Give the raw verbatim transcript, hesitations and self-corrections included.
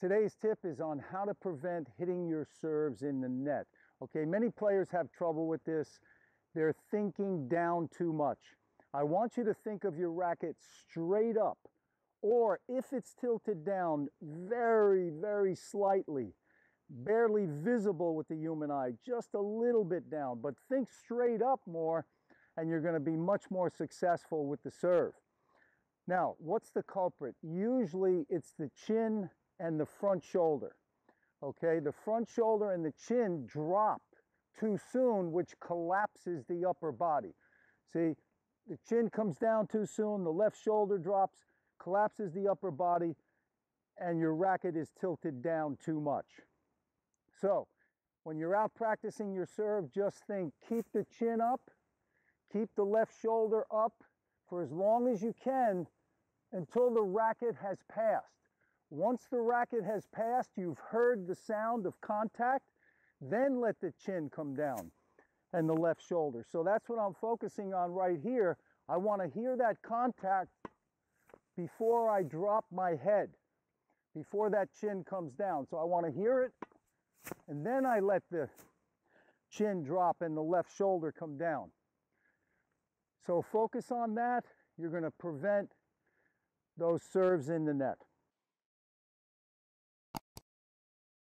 Today's tip is on how to prevent hitting your serves in the net. Okay, many players have trouble with this. They're thinking down too much. I want you to think of your racket straight up, or if it's tilted down very, very slightly, barely visible with the human eye, just a little bit down, but think straight up more and you're going to be much more successful with the serve. Now, what's the culprit? Usually it's the chin and the front shoulder. Okay, the front shoulder and the chin drop too soon, which collapses the upper body. See, the chin comes down too soon, the left shoulder drops, collapses the upper body, and your racket is tilted down too much. So, when you're out practicing your serve, just think, keep the chin up, keep the left shoulder up for as long as you can until the racket has passed. Once the racket has passed, you've heard the sound of contact, then let the chin come down and the left shoulder. So that's what I'm focusing on right here. I want to hear that contact before I drop my head, before that chin comes down. So I want to hear it, and then I let the chin drop and the left shoulder come down. So focus on that. You're going to prevent those serves in the net.